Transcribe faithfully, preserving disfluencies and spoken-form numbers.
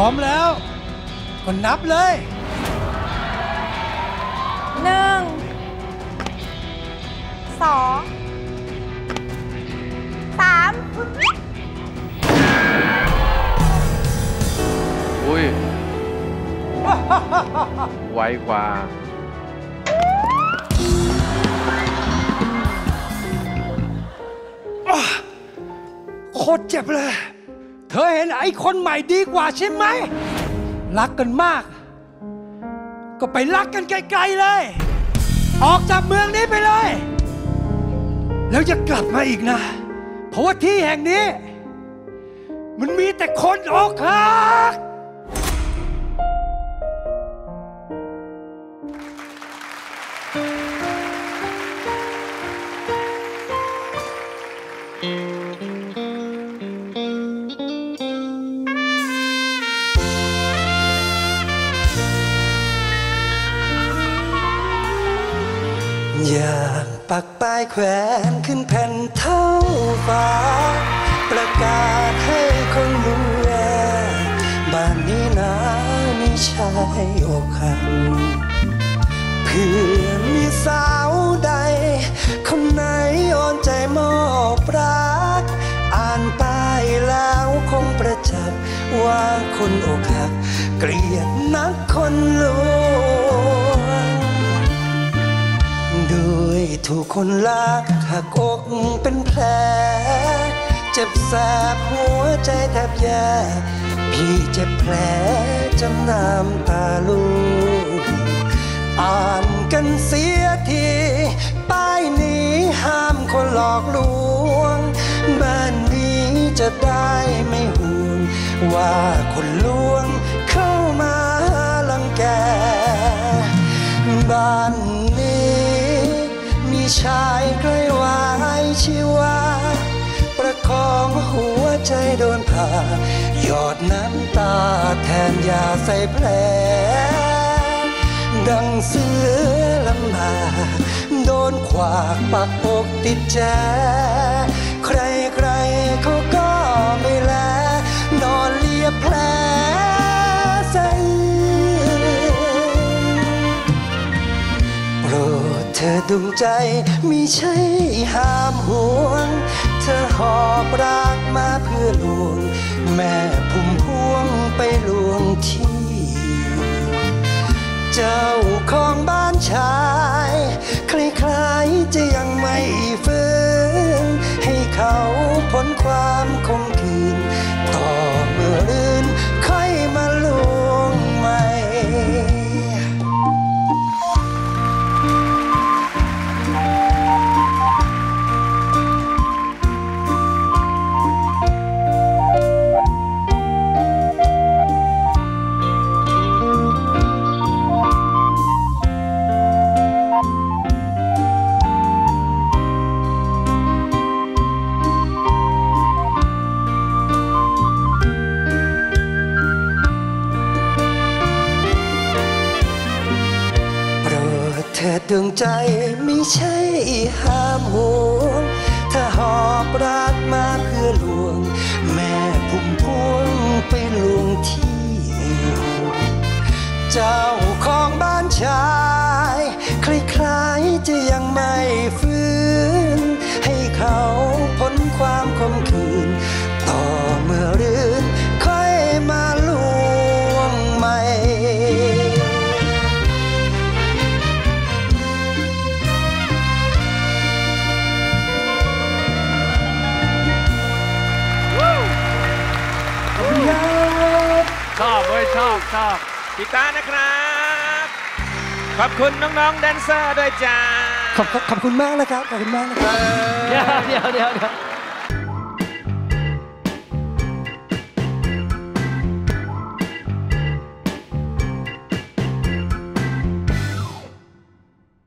ร้อมแล้วก็นับเลยหนึ่งสองสามอุ้ยไวกว่าโคตรเจ็บเลยเธอเห็นไอ้คนใหม่ดีกว่าใช่ไหมรักกันมากก็ไปรักกันไกลๆเลยออกจากเมืองนี้ไปเลยแล้วจะกลับมาอีกนะเพราะว่าที่แห่งนี้มันมีแต่คนอกหักอยากปักป้ายแขวนขึ้นแผ่นเท่าฟ้าประกาศให้คนรู้ว่าบ้านนี้นะมีชายอกหักเพื่อมีสาวใดคนไหนอ่อนใจมอบรักอ่านป้ายแล้วคงประจักษ์ว่าคนอกหักเกลียดนักคนลวงด้วยถูกคนรักหักอกเป็นแผลเจ็บแสบหัวใจแทบแย่พี่เจ็บแผลจนน้ำตาลูกอ่านกันเสียทีป้ายนี้ห้ามคนหลอกลวงบ้านนี้จะได้ไม่ห่วงว่าคนลวงเข้ามารังแกบ้านนี้มีชายใกล้วายชีวาประคองหัวใจโดนผ่าหยดน้ำตาแทนยาใส่แผลดังเสือลำบากโดนขวากปักอกติดแจใครๆเขาก็ไม่แลนอนเลียแผลใส่โปรดเธอดวงใจมิใช่ห้ามห่วงเธอหอบรักมาเพื่อลวงแม่พุ่มพวงไปลวงที่เจ้าของบ้านชายคล้ายๆจะยังไม่ฟื้นให้เขาพ้นความคงคืนต่อเมื่อรื่นค่อยมาลวงใหม่ดวงใจไม่ใช่ห้ามห่วงถ้าหอบรักมาเพื่อลวงแม่พุ่มพวงไปลวงที่เจ้าของบ้านชายคล้ายๆจะยังไม่ฟื้นให้เขาพ้นความคมคืนต่อเมื่อรื้นค่อยมาลวงใหม่ชอบเว้ยชอบชอบกีตาร์นะครับขอบคุณน้องๆแดนเซอร์ด้วยจ้าขอบขอบคุณมากนะครับขอบคุณมากนะครับเดี๋ยวเดี๋ยวเดี๋ยว